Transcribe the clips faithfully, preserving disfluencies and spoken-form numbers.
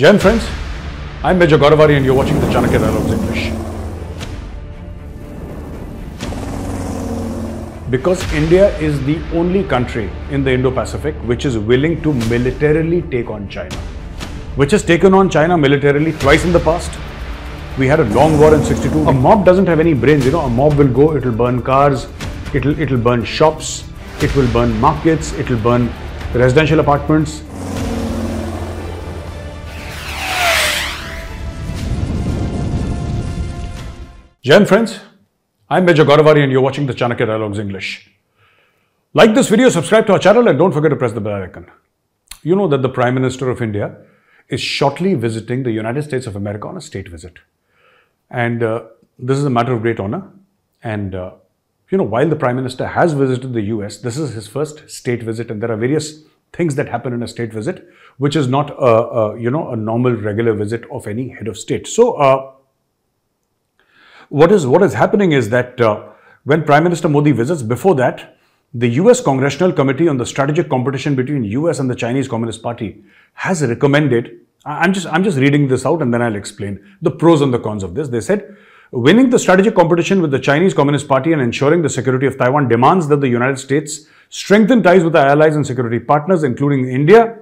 Jan friends, I'm Major Gaurav Arya and you're watching The Chanakya Dialogues English. Because India is the only country in the Indo-Pacific which is willing to militarily take on China, which has taken on China militarily twice in the past. We had a long war in sixty-two. A mob doesn't have any brains, you know. A mob will go, it'll burn cars, it'll, it'll burn shops, it will burn markets, it'll burn residential apartments. Jan friends, I'm Major Gaurav Arya and you're watching The Chanakya Dialogues English. Like this video, subscribe to our channel and don't forget to press the bell icon. You know that the Prime Minister of India is shortly visiting the United States of America on a state visit. And uh, this is a matter of great honor. And uh, you know, while the Prime Minister has visited the U S, this is his first state visit, and there are various things that happen in a state visit, which is not a, a you know, a normal regular visit of any head of state. So, uh, what is what is happening is that uh, when Prime Minister Modi visits, before that, the U S Congressional Committee on the Strategic Competition between U S and the Chinese Communist Party has recommended. I'm just I'm just reading this out, and then I'll explain the pros and the cons of this. They said, winning the strategic competition with the Chinese Communist Party and ensuring the security of Taiwan demands that the United States strengthen ties with our allies and security partners, including India.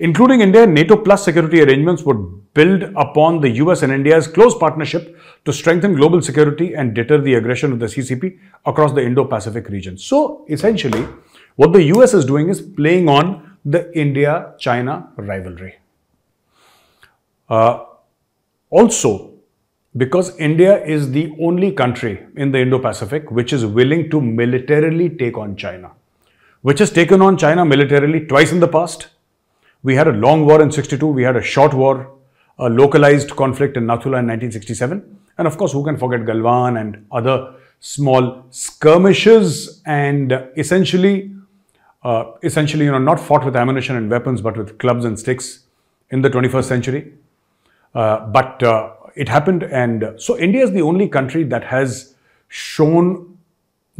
Including India, NATO plus security arrangements would build upon the U S and India's close partnership to strengthen global security and deter the aggression of the C C P across the Indo-Pacific region. So, essentially, what the U S is doing is playing on the India-China rivalry. Uh, also, because India is the only country in the Indo-Pacific which is willing to militarily take on China, which has taken on China militarily twice in the past. We had a long war in sixty-two, we had a short war, a localized conflict in Nathula in nineteen sixty-seven. And of course, who can forget Galwan and other small skirmishes and essentially, uh, essentially, you know, not fought with ammunition and weapons, but with clubs and sticks in the twenty-first century. Uh, but... Uh, It happened, and so India is the only country that has shown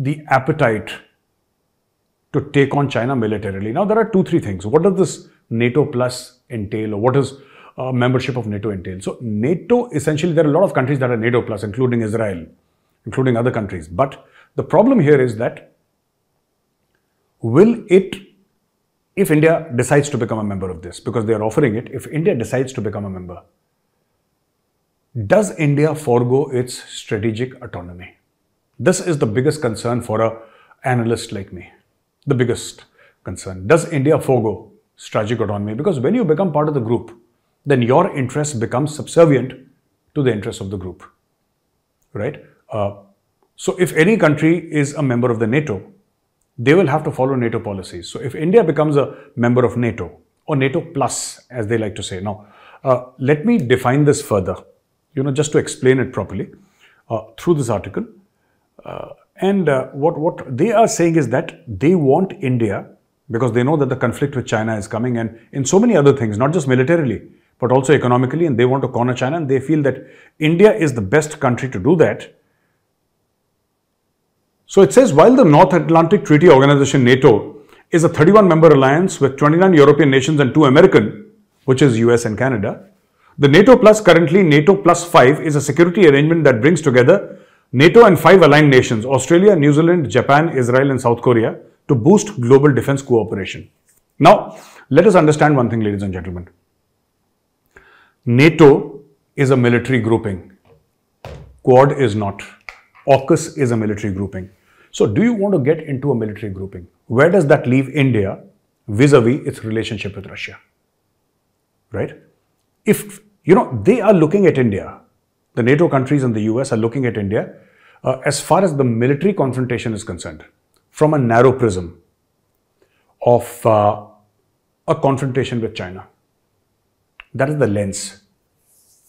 the appetite to take on China militarily. Now, there are two, three things. What does this NATO plus entail, or what does uh, membership of NATO entail? So, NATO, essentially, there are a lot of countries that are NATO plus, including Israel, including other countries. But the problem here is that will it, if India decides to become a member of this, because they are offering it, if India decides to become a member, does India forego its strategic autonomy? This is the biggest concern for an analyst like me. The biggest concern. Does India forego strategic autonomy? Because when you become part of the group, then your interests become subservient to the interests of the group. Right? Uh, so if any country is a member of the NATO, they will have to follow NATO policies. So if India becomes a member of NATO, or NATO plus, as they like to say. Now, uh, let me define this further. You know, just to explain it properly uh, through this article. Uh, and uh, what, what they are saying is that they want India, because they know that the conflict with China is coming and in so many other things, not just militarily, but also economically, and they want to corner China, and they feel that India is the best country to do that. So it says, while the North Atlantic Treaty Organization, NATO, is a thirty-one member alliance with twenty-nine European nations and two American, which is U S and Canada, the NATO plus, currently NATO plus five, is a security arrangement that brings together NATO and five aligned nations, Australia, New Zealand, Japan, Israel and South Korea, to boost global defense cooperation. Now, let us understand one thing, ladies and gentlemen. NATO is a military grouping. Quad is not. AUKUS is a military grouping. So, do you want to get into a military grouping? Where does that leave India vis-a-vis its relationship with Russia? Right? If, you know, they are looking at India, the NATO countries and the U S are looking at India, uh, as far as the military confrontation is concerned, from a narrow prism of uh, a confrontation with China. That is the lens,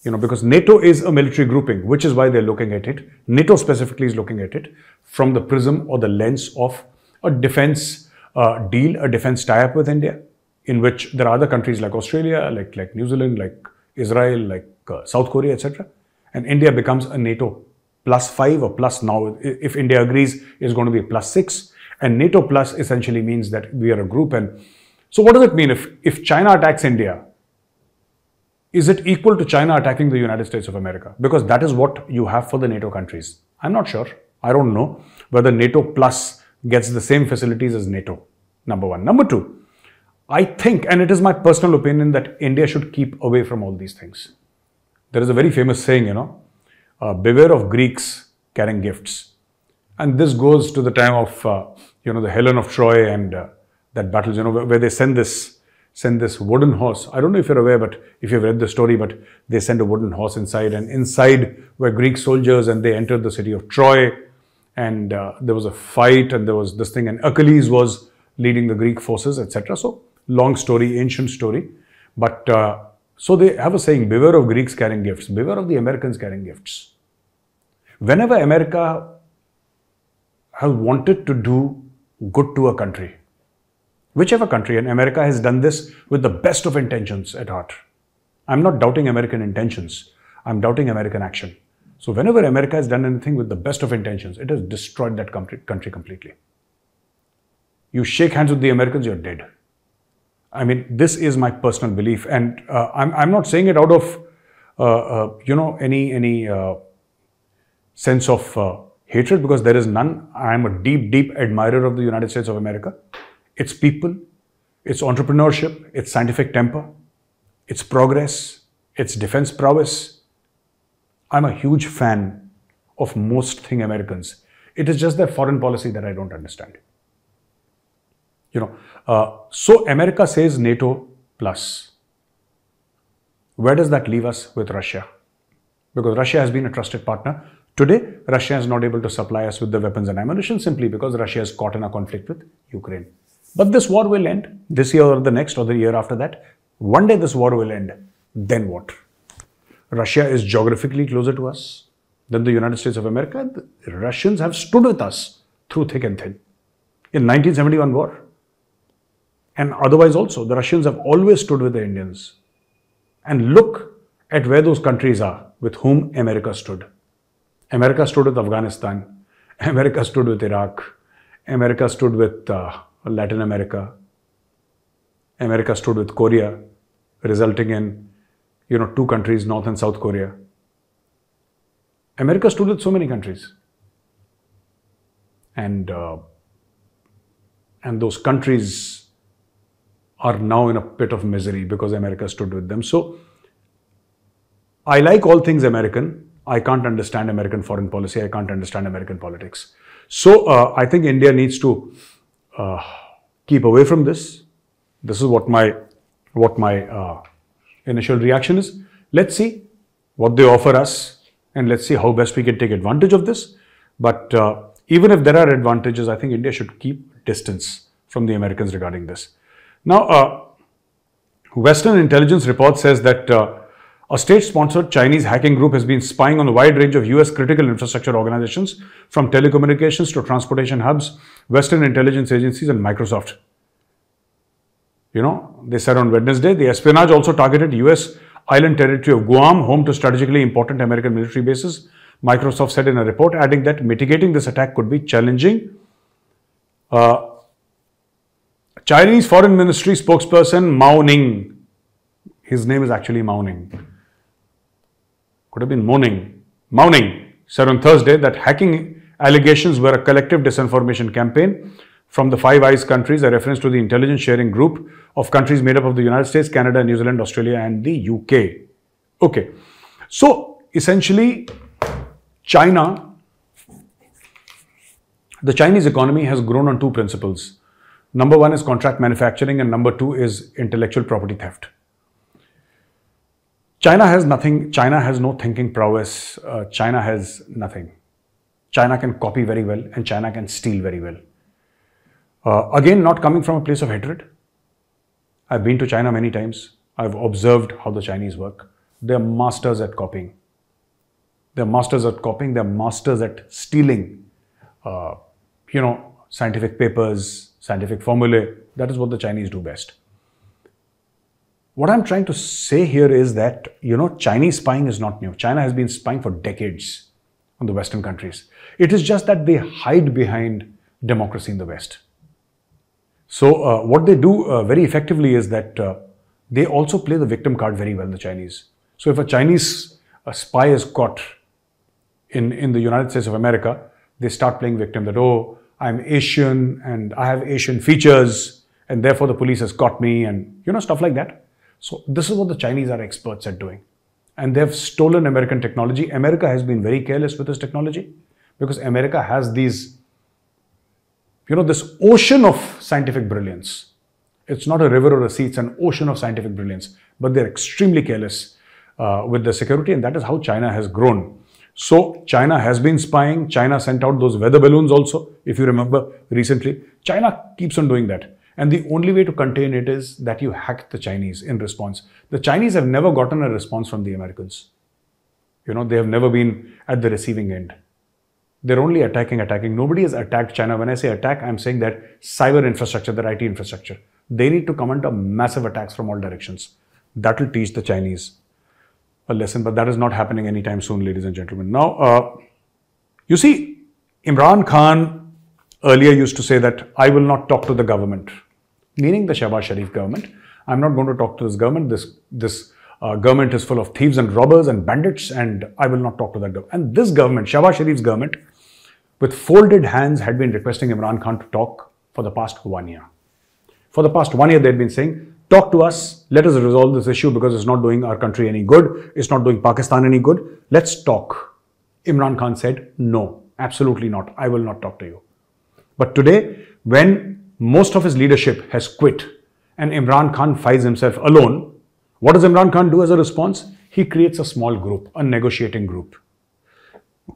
you know, because NATO is a military grouping, which is why they're looking at it. NATO specifically is looking at it from the prism or the lens of a defense uh, deal, a defense tie-up with India, in which there are other countries like Australia, like, like New Zealand, like Israel, like uh, South Korea, et cetera. And India becomes a NATO plus five or plus now, if India agrees, is going to be plus six. And NATO plus essentially means that we are a group. And so what does it mean if, if China attacks India? Is it equal to China attacking the United States of America? Because that is what you have for the NATO countries. I'm not sure. I don't know whether NATO plus gets the same facilities as NATO. Number one. Number two, I think, and it is my personal opinion, that India should keep away from all these things. There is a very famous saying, you know, uh, beware of Greeks carrying gifts. And this goes to the time of, uh, you know, the Helen of Troy and uh, that battle, you know, where, where they send this, send this wooden horse. I don't know if you're aware, but if you've read the story, but they send a wooden horse inside, and inside were Greek soldiers, and they entered the city of Troy, and uh, there was a fight, and there was this thing, and Achilles was leading the Greek forces, et cetera. So, long story, ancient story. But, uh, so they have a saying, beware of Greeks carrying gifts, beware of the Americans carrying gifts. Whenever America has wanted to do good to a country, whichever country, and America has done this with the best of intentions at heart. I'm not doubting American intentions, I'm doubting American action. So whenever America has done anything with the best of intentions, it has destroyed that country completely. You shake hands with the Americans, you're dead. I mean, this is my personal belief, and uh, I'm, I'm not saying it out of, uh, uh, you know, any, any uh, sense of uh, hatred, because there is none. I'm a deep, deep admirer of the United States of America, its people, its entrepreneurship, its scientific temper, its progress, its defense prowess. I'm a huge fan of most thing Americans. It is just their foreign policy that I don't understand. You know, uh, so America says NATO plus. Where does that leave us with Russia? Because Russia has been a trusted partner. Today, Russia is not able to supply us with the weapons and ammunition simply because Russia is caught in a conflict with Ukraine. But this war will end this year or the next or the year after that. One day this war will end. Then what? Russia is geographically closer to us than the United States of America. The Russians have stood with us through thick and thin. In nineteen seventy-one war, and otherwise also, the Russians have always stood with the Indians. And look at where those countries are with whom America stood. America stood with Afghanistan. America stood with Iraq. America stood with uh, Latin America. America stood with Korea, resulting in, you know, two countries, North and South Korea. America stood with so many countries. And, uh, and those countries are now in a pit of misery because America stood with them. So, I like all things American. I can't understand American foreign policy. I can't understand American politics. So, uh, I think India needs to uh, keep away from this. This is what my, what my uh, initial reaction is. Let's see what they offer us and let's see how best we can take advantage of this. But uh, even if there are advantages, I think India should keep distance from the Americans regarding this. Now, uh, Western intelligence report says that uh, a state-sponsored Chinese hacking group has been spying on a wide range of U S critical infrastructure organizations, from telecommunications to transportation hubs, Western intelligence agencies and Microsoft. You know, they said on Wednesday, the espionage also targeted U S island territory of Guam, home to strategically important American military bases. Microsoft said in a report, adding that mitigating this attack could be challenging. Uh, Chinese Foreign Ministry spokesperson Mao Ning, his name is actually Mao Ning, could have been Moaning, Mao Ning said on Thursday that hacking allegations were a collective disinformation campaign from the Five Eyes countries, a reference to the intelligence sharing group of countries made up of the United States, Canada, New Zealand, Australia and the U K. Okay, so essentially China, the Chinese economy has grown on two principles. Number one is contract manufacturing and number two is intellectual property theft. China has nothing. China has no thinking prowess. Uh, China has nothing. China can copy very well and China can steal very well. Uh, again, not coming from a place of hatred. I've been to China many times. I've observed how the Chinese work. They're masters at copying. They're masters at copying. They're masters at stealing, uh, you know, scientific papers, scientific formulae. That is what the Chinese do best. What I'm trying to say here is that, you know, Chinese spying is not new. China has been spying for decades on the Western countries. It is just that they hide behind democracy in the West. So, uh, what they do uh, very effectively is that uh, they also play the victim card very well, the Chinese. So if a Chinese a spy is caught in, in the United States of America, they start playing victim that, oh, I'm Asian and I have Asian features and therefore the police has caught me and, you know, stuff like that. So this is what the Chinese are experts at doing. And they've stolen American technology. America has been very careless with this technology because America has these, you know, this ocean of scientific brilliance. It's not a river or a sea, it's an ocean of scientific brilliance. But they're extremely careless uh, with their security, and that is how China has grown. So China has been spying. China sent out those weather balloons also, if you remember recently. China keeps on doing that. And the only way to contain it is that you hack the Chinese in response. The Chinese have never gotten a response from the Americans. You know, they have never been at the receiving end. They're only attacking, attacking. Nobody has attacked China. When I say attack, I'm saying that cyber infrastructure, that I T infrastructure. They need to come under massive attacks from all directions. That will teach the Chinese a lesson, but that is not happening anytime soon, ladies and gentlemen. Now, uh, you see, Imran Khan earlier used to say that I will not talk to the government, meaning the Shahbaz Sharif government. I'm not going to talk to this government. This, this uh, government is full of thieves and robbers and bandits, and I will not talk to that government. And this government, Shahbaz Sharif's government, with folded hands had been requesting Imran Khan to talk for the past one year. For the past one year, they've been saying, talk to us, let us resolve this issue because it's not doing our country any good, it's not doing Pakistan any good, let's talk. Imran Khan said, no, absolutely not, I will not talk to you. But today, when most of his leadership has quit and Imran Khan finds himself alone, what does Imran Khan do as a response? He creates a small group, a negotiating group,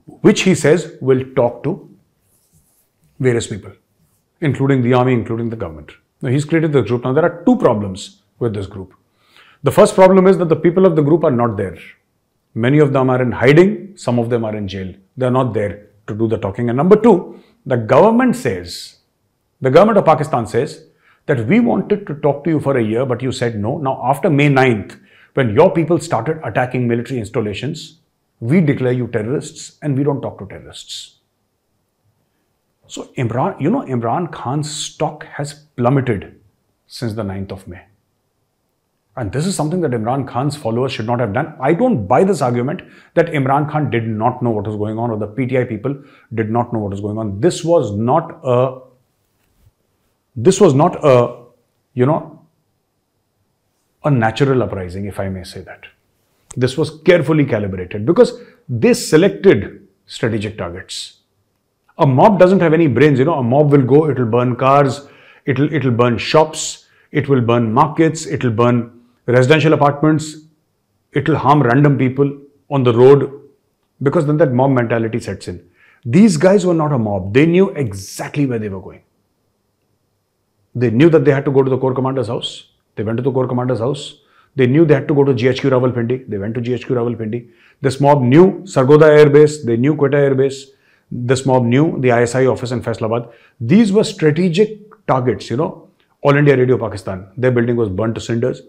which he says will talk to various people, including the army, including the government. Now, he's created this group. Now, there are two problems with this group. The first problem is that the people of the group are not there. Many of them are in hiding. Some of them are in jail. They're not there to do the talking. And number two, the government says, the government of Pakistan says that we wanted to talk to you for a year, but you said no. Now, after May ninth, when your people started attacking military installations, we declare you terrorists and we don't talk to terrorists. So, Imran, you know, Imran Khan's stock has plummeted since the ninth of May. And this is something that Imran Khan's followers should not have done. I don't buy this argument that Imran Khan did not know what was going on or the P T I people did not know what was going on. This was not a, this was not a, you know, a natural uprising, if I may say that. This was carefully calibrated because they selected strategic targets. A mob doesn't have any brains, you know, a mob will go, it'll burn cars, it'll, it'll burn shops, it will burn markets, it'll burn residential apartments, it'll harm random people on the road because then that mob mentality sets in. These guys were not a mob, they knew exactly where they were going. They knew that they had to go to the Corps Commander's house, they went to the Corps Commander's house. They knew they had to go to G H Q Rawalpindi, they went to G H Q Rawalpindi. This mob knew Sargodha Air Base, they knew Quetta Air Base. This mob knew the I S I office in Faisalabad. These were strategic targets, you know. All India Radio Pakistan, their building was burnt to cinders.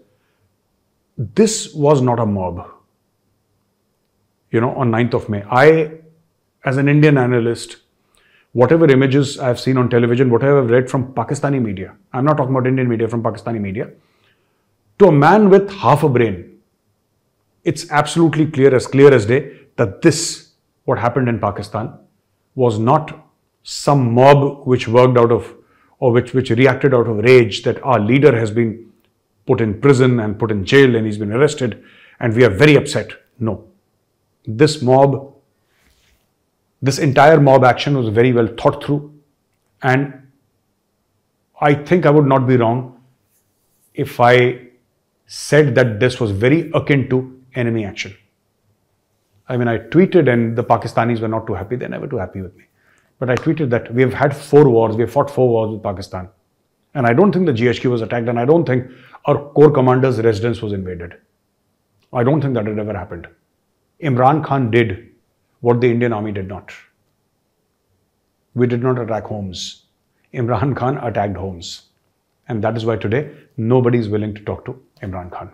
This was not a mob, you know, on ninth of May. I, as an Indian analyst, whatever images I've seen on television, whatever I've read from Pakistani media, I'm not talking about Indian media, from Pakistani media, to a man with half a brain, it's absolutely clear, as clear as day, that this, what happened in Pakistan, was not some mob which worked out of or which, which reacted out of rage that our leader has been put in prison and put in jail and he's been arrested and we are very upset. No. This mob, this entire mob action was very well thought through, and I think I would not be wrong if I said that this was very akin to enemy action. I mean, I tweeted and the Pakistanis were not too happy. They're never too happy with me. But I tweeted that we have had four wars. We have fought four wars with Pakistan. And I don't think the G H Q was attacked. And I don't think our Corps Commander's residence was invaded. I don't think that had ever happened. Imran Khan did what the Indian army did not. We did not attack homes. Imran Khan attacked homes. And that is why today nobody is willing to talk to Imran Khan.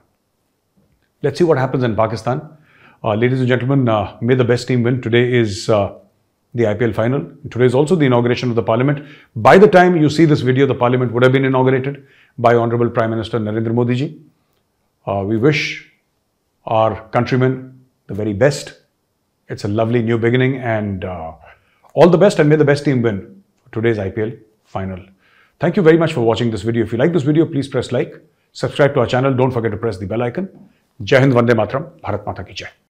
Let's see what happens in Pakistan. Uh, ladies and gentlemen, uh, may the best team win. Today is uh, the I P L final. Today is also the inauguration of the parliament. By the time you see this video, the parliament would have been inaugurated by Honorable Prime Minister Narendra Modi ji. Uh, we wish our countrymen the very best. It's a lovely new beginning, and uh, all the best, and may the best team win today's I P L final. Thank you very much for watching this video. If you like this video, please press like, subscribe to our channel. Don't forget to press the bell icon. Jai Hind, Vande Matram, Bharat Mata ki Jai.